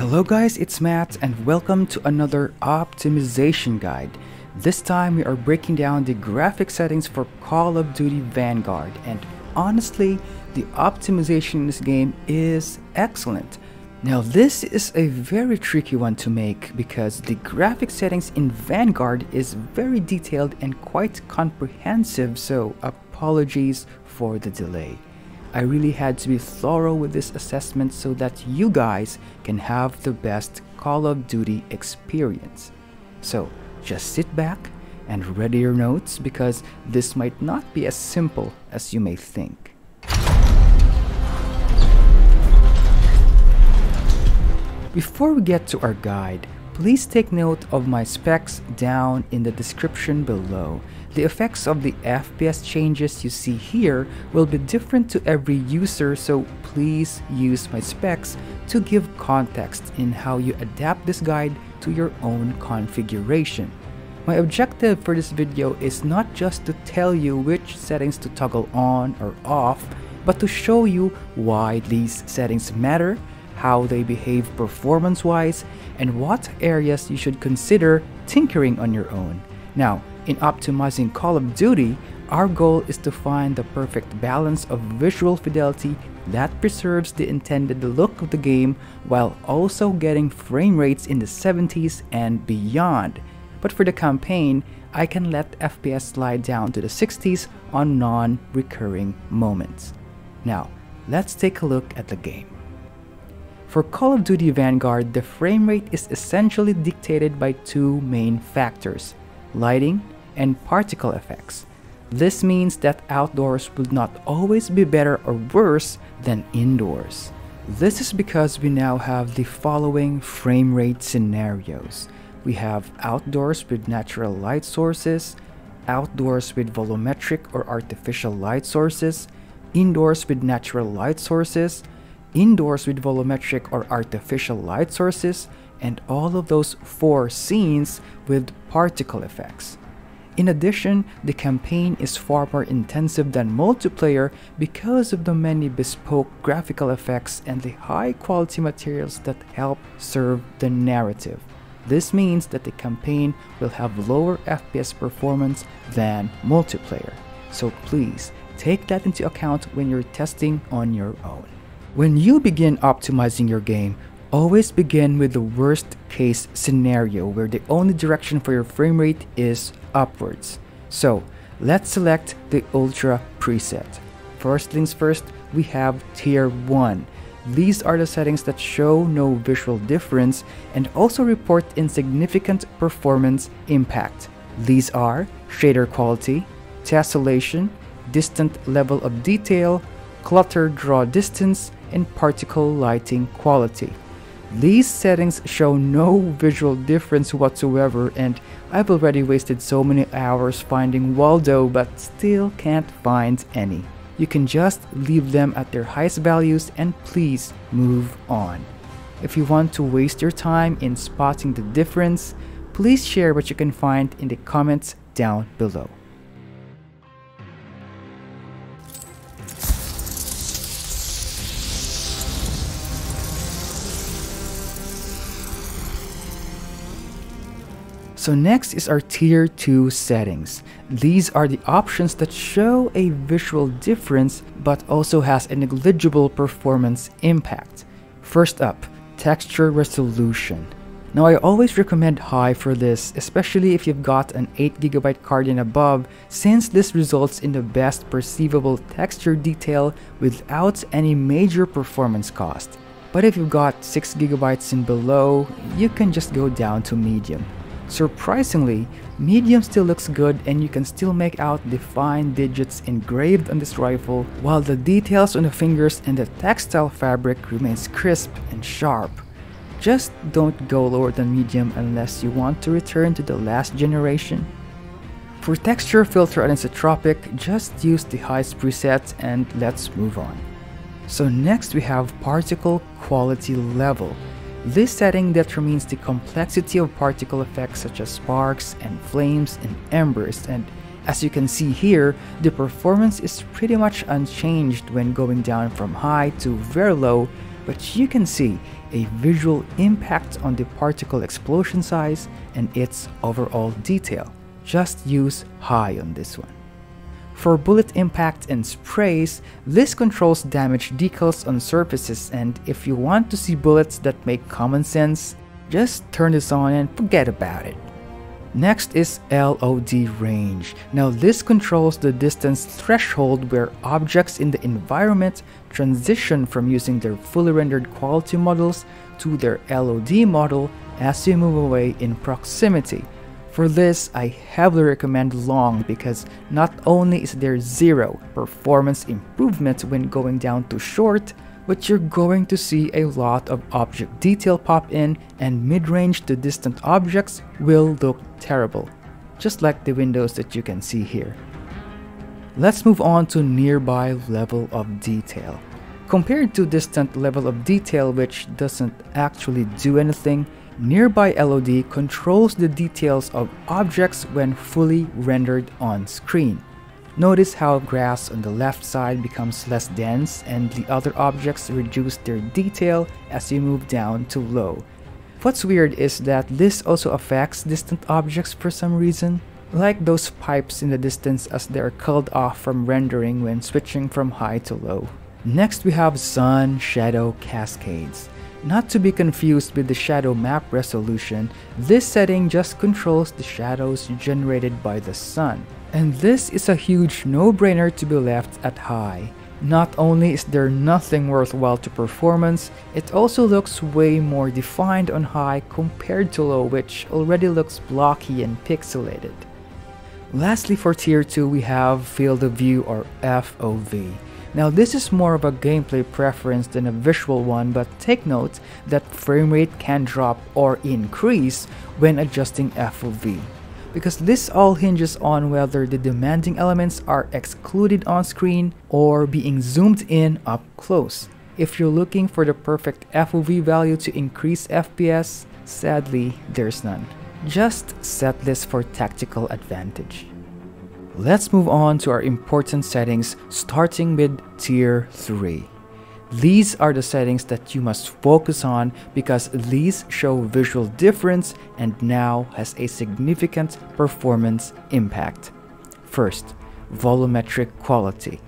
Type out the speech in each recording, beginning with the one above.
Hello guys, it's Matt and welcome to another optimization guide. This time we are breaking down the graphic settings for Call of Duty Vanguard, and honestly the optimization in this game is excellent. Now this is a very tricky one to make because the graphic settings in Vanguard is very detailed and quite comprehensive, so apologies for the delay. I really had to be thorough with this assessment so that you guys can have the best Call of Duty experience. So just sit back and ready your notes because this might not be as simple as you may think. Before we get to our guide, please take note of my specs down in the description below. The effects of the FPS changes you see here will be different to every user, so please use my specs to give context in how you adapt this guide to your own configuration. My objective for this video is not just to tell you which settings to toggle on or off, but to show you why these settings matter, how they behave performance-wise, and what areas you should consider tinkering on your own. Now, in optimizing Call of Duty, our goal is to find the perfect balance of visual fidelity that preserves the intended look of the game while also getting frame rates in the 70s and beyond. But for the campaign, I can let FPS slide down to the 60s on non-recurring moments. Now, let's take a look at the game. For Call of Duty Vanguard, the frame rate is essentially dictated by two main factors: lighting and particle effects. This means that outdoors will not always be better or worse than indoors. This is because we now have the following frame rate scenarios. We have outdoors with natural light sources, outdoors with volumetric or artificial light sources, indoors with natural light sources, indoors with volumetric or artificial light sources, and all of those four scenes with particle effects. In addition, the campaign is far more intensive than multiplayer because of the many bespoke graphical effects and the high quality materials that help serve the narrative. This means that the campaign will have lower FPS performance than multiplayer. So please take that into account when you're testing on your own. When you begin optimizing your game, always begin with the worst case scenario where the only direction for your frame rate is upwards. So let's select the Ultra preset. First things first, we have Tier 1. These are the settings that show no visual difference and also report insignificant performance impact. These are shader quality, tessellation, distant level of detail, clutter draw distance, and particle lighting quality. These settings show no visual difference whatsoever, and I've already wasted so many hours finding Waldo but still can't find any. You can just leave them at their highest values and please move on. If you want to waste your time in spotting the difference, please share what you can find in the comments down below. So next is our Tier 2 settings. These are the options that show a visual difference but also has a negligible performance impact. First up, texture resolution. Now I always recommend high for this, especially if you've got an 8GB card and above, since this results in the best perceivable texture detail without any major performance cost. But if you've got 6GB and below, you can just go down to medium. Surprisingly, medium still looks good and you can still make out the fine digits engraved on this rifle, while the details on the fingers and the textile fabric remains crisp and sharp. Just don't go lower than medium unless you want to return to the last generation. For texture filter and anisotropic, just use the highest preset and let's move on. So next we have particle quality level. This setting determines the complexity of particle effects such as sparks and flames and embers, and as you can see here, the performance is pretty much unchanged when going down from high to very low, but you can see a visual impact on the particle explosion size and its overall detail. Just use high on this one. For bullet impact and sprays, this controls damage decals on surfaces, and if you want to see bullets that make common sense, just turn this on and forget about it. Next is LOD range. Now this controls the distance threshold where objects in the environment transition from using their fully rendered quality models to their LOD model as you move away in proximity. For this, I heavily recommend long because not only is there zero performance improvement when going down to short, but you're going to see a lot of object detail pop in, and mid-range to distant objects will look terrible, just like the windows that you can see here. Let's move on to nearby level of detail. Compared to distant level of detail, which doesn't actually do anything, nearby LOD controls the details of objects when fully rendered on screen. Notice how grass on the left side becomes less dense and the other objects reduce their detail as you move down to low. What's weird is that this also affects distant objects for some reason, like those pipes in the distance as they are culled off from rendering when switching from high to low. Next we have sun, shadow, cascades. Not to be confused with the shadow map resolution, this setting just controls the shadows generated by the sun. And this is a huge no-brainer to be left at high. Not only is there nothing worthwhile to performance, it also looks way more defined on high compared to low, which already looks blocky and pixelated. Lastly, for tier 2 we have field of view, or FOV. Now this is more of a gameplay preference than a visual one, but take note that frame rate can drop or increase when adjusting FOV, because this all hinges on whether the demanding elements are excluded on screen or being zoomed in up close. If you're looking for the perfect FOV value to increase FPS, sadly, there's none. Just set this for tactical advantage. Let's move on to our important settings, starting with tier 3. These are the settings that you must focus on because these show visual difference and now has a significant performance impact. First, volumetric quality.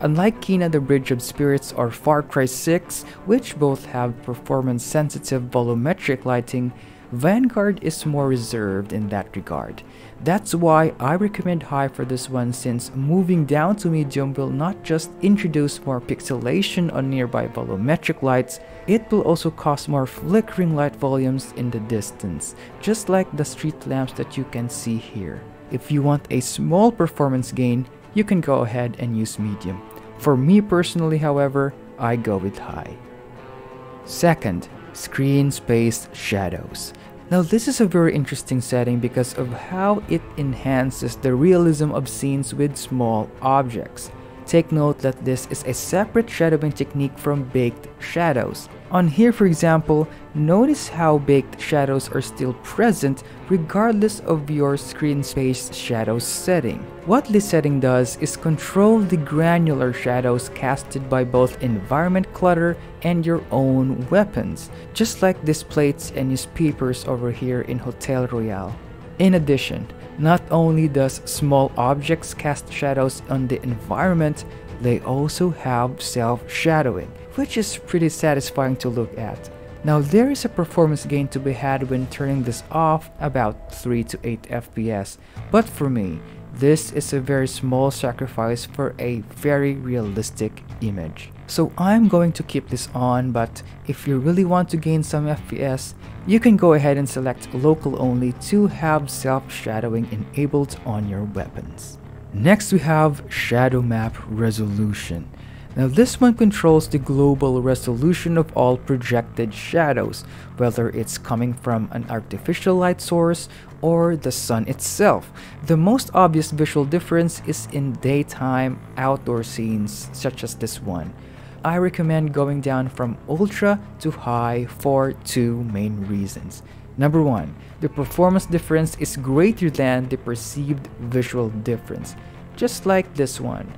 Unlike Kena: The Bridge of Spirits or Far Cry 6, which both have performance-sensitive volumetric lighting, Vanguard is more reserved in that regard. That's why I recommend high for this one, since moving down to medium will not just introduce more pixelation on nearby volumetric lights, it will also cause more flickering light volumes in the distance, just like the street lamps that you can see here. If you want a small performance gain, you can go ahead and use medium. For me personally, however, I go with high. Second, screen space shadows. Now this is a very interesting setting because of how it enhances the realism of scenes with small objects. Take note that this is a separate shadowing technique from baked shadows. On here, for example, notice how baked shadows are still present regardless of your screen space shadows setting. What this setting does is control the granular shadows casted by both environment clutter and your own weapons, just like these plates and newspapers over here in Hotel Royale. In addition, not only does small objects cast shadows on the environment, they also have self-shadowing, which is pretty satisfying to look at. Now there is a performance gain to be had when turning this off, about 3 to 8 FPS, but for me, this is a very small sacrifice for a very realistic image. So I'm going to keep this on, but if you really want to gain some FPS, you can go ahead and select local only to have self-shadowing enabled on your weapons. Next we have shadow map resolution. Now this one controls the global resolution of all projected shadows, whether it's coming from an artificial light source or the sun itself. The most obvious visual difference is in daytime outdoor scenes such as this one. I recommend going down from ultra to high for two main reasons. Number one, the performance difference is greater than the perceived visual difference, just like this one.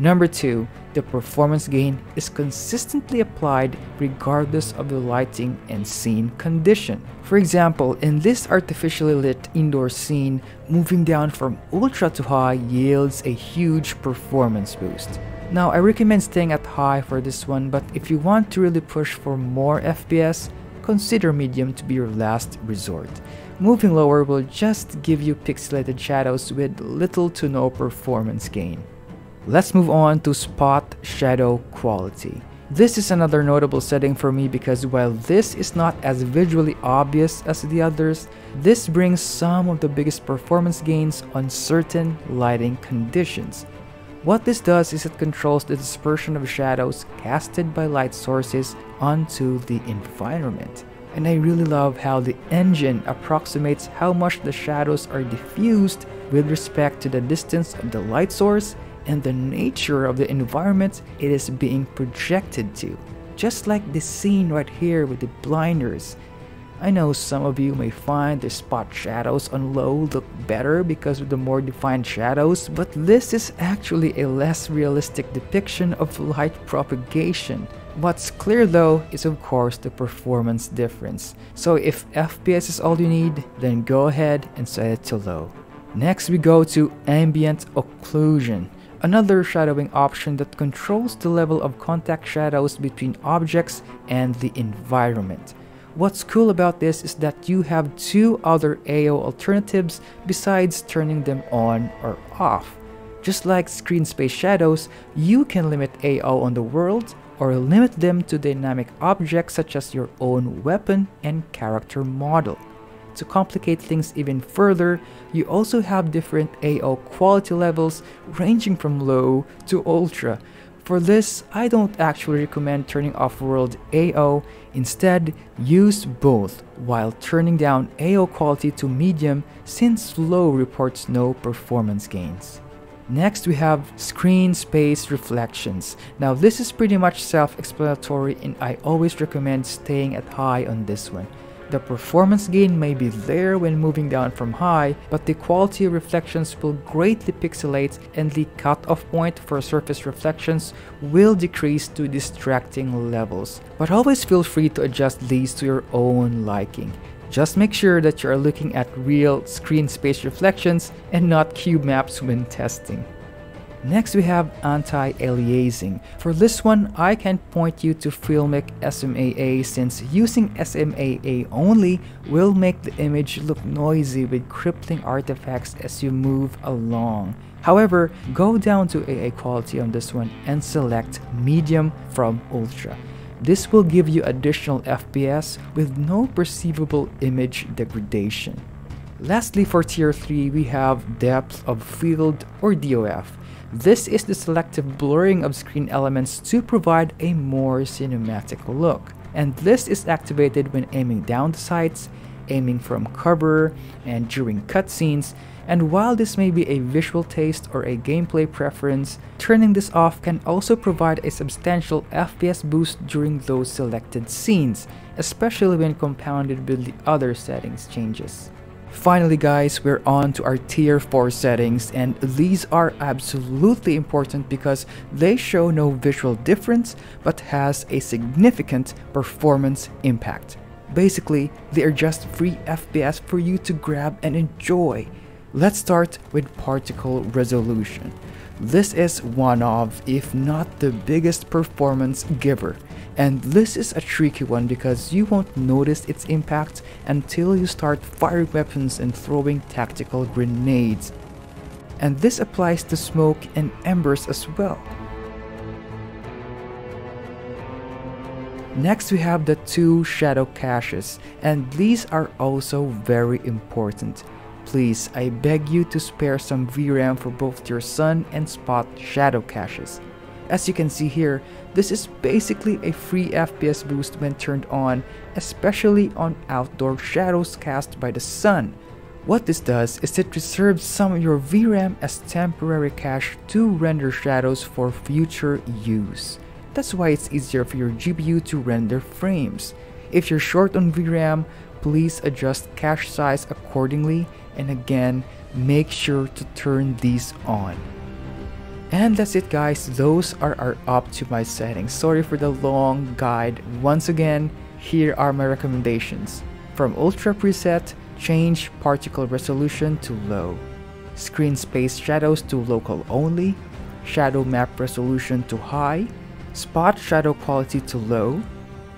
Number 2, the performance gain is consistently applied regardless of the lighting and scene condition. For example, in this artificially lit indoor scene, moving down from ultra to high yields a huge performance boost. Now, I recommend staying at high for this one, but if you want to really push for more FPS, consider medium to be your last resort. Moving lower will just give you pixelated shadows with little to no performance gain. Let's move on to spot shadow quality. This is another notable setting for me because while this is not as visually obvious as the others, this brings some of the biggest performance gains on certain lighting conditions. What this does is it controls the dispersion of shadows casted by light sources onto the environment. And I really love how the engine approximates how much the shadows are diffused with respect to the distance of the light source and the nature of the environment it is being projected to. Just like this scene right here with the blinders. I know some of you may find the spot shadows on low look better because of the more defined shadows, but this is actually a less realistic depiction of light propagation. What's clear though is of course the performance difference. So if FPS is all you need, then go ahead and set it to low. Next we go to ambient occlusion, another shadowing option that controls the level of contact shadows between objects and the environment. What's cool about this is that you have two other AO alternatives besides turning them on or off. Just like screen space shadows, you can limit AO on the world or limit them to dynamic objects such as your own weapon and character model. To complicate things even further, you also have different AO quality levels ranging from low to ultra. For this, I don't actually recommend turning off world AO, instead use both while turning down AO quality to medium since low reports no performance gains. Next we have screen space reflections. Now this is pretty much self-explanatory and I always recommend staying at high on this one. The performance gain may be there when moving down from high, but the quality of reflections will greatly pixelate and the cutoff point for surface reflections will decrease to distracting levels. But always feel free to adjust these to your own liking. Just make sure that you are looking at real screen space reflections and not cube maps when testing. Next we have anti-aliasing. For this one, I can point you to filmic SMAA since using SMAA only will make the image look noisy with crippling artifacts as you move along. However, go down to AA quality on this one and select medium from ultra. This will give you additional FPS with no perceivable image degradation. Lastly, for tier 3, we have depth of field or DOF. This is the selective blurring of screen elements to provide a more cinematic look. And this is activated when aiming down the sights, aiming from cover, and during cutscenes. And while this may be a visual taste or a gameplay preference, turning this off can also provide a substantial FPS boost during those selected scenes, especially when compounded with the other settings changes. Finally guys, we're on to our tier 4 settings, and these are absolutely important because they show no visual difference but has a significant performance impact. Basically, they are just free FPS for you to grab and enjoy. Let's start with particle resolution. This is one of, if not the biggest performance giver. And this is a tricky one because you won't notice its impact until you start firing weapons and throwing tactical grenades. And this applies to smoke and embers as well. Next we have the two shadow caches, and these are also very important. Please, I beg you to spare some VRAM for both your sun and spot shadow caches. As you can see here, this is basically a free FPS boost when turned on, especially on outdoor shadows cast by the sun. What this does is it reserves some of your VRAM as temporary cache to render shadows for future use. That's why it's easier for your GPU to render frames. If you're short on VRAM, please adjust cache size accordingly, and again, make sure to turn these on. And that's it guys, those are our optimized settings. Sorry for the long guide. Once again, here are my recommendations. From ultra preset, change particle resolution to low, screen space shadows to local only, shadow map resolution to high, spot shadow quality to low,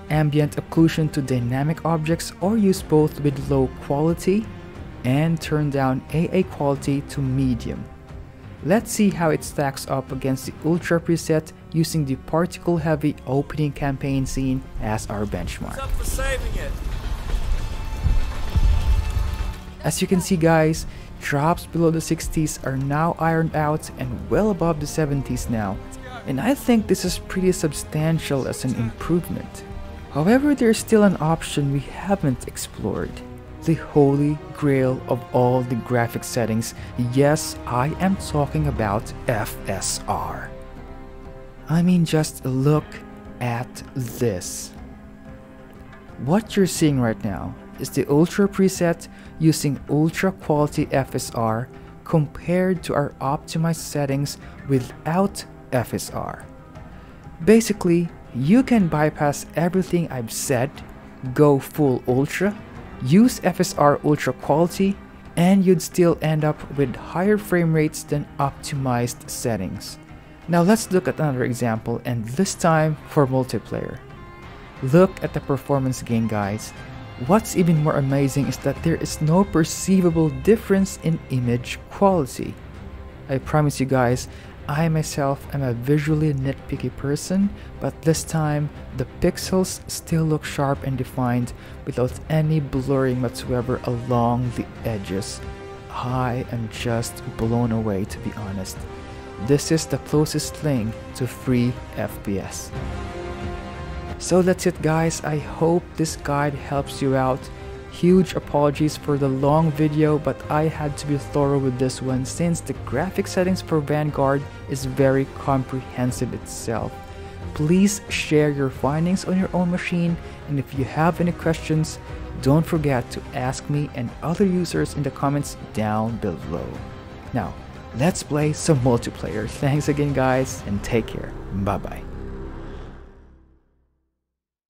ambient occlusion to dynamic objects or use both with low quality, and turn down AA quality to medium. Let's see how it stacks up against the ultra preset using the particle heavy opening campaign scene as our benchmark. As you can see guys, drops below the 60s are now ironed out and well above the 70s now, and I think this is pretty substantial as an improvement. However, there's still an option we haven't explored. The holy grail of all the graphic settings. Yes, I am talking about FSR. I mean, just look at this. What you're seeing right now is the ultra preset using ultra quality FSR compared to our optimized settings without FSR. Basically, you can bypass everything I've said, go full ultra, use FSR ultra quality, and you'd still end up with higher frame rates than optimized settings. Now let's look at another example, and this time for multiplayer. Look at the performance gain guys. What's even more amazing is that there is no perceivable difference in image quality. I promise you guys, I myself am a visually nitpicky person, but this time the pixels still look sharp and defined without any blurring whatsoever along the edges. I am just blown away, to be honest. This is the closest thing to free FPS. So that's it guys, I hope this guide helps you out. Huge apologies for the long video, but I had to be thorough with this one since the graphic settings for Vanguard is very comprehensive itself. Please share your findings on your own machine, and if you have any questions, don't forget to ask me and other users in the comments down below. Now, let's play some multiplayer. Thanks again guys, and take care. Bye bye.